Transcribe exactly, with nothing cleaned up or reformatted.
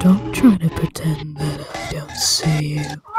Don't try to pretend that I don't see you.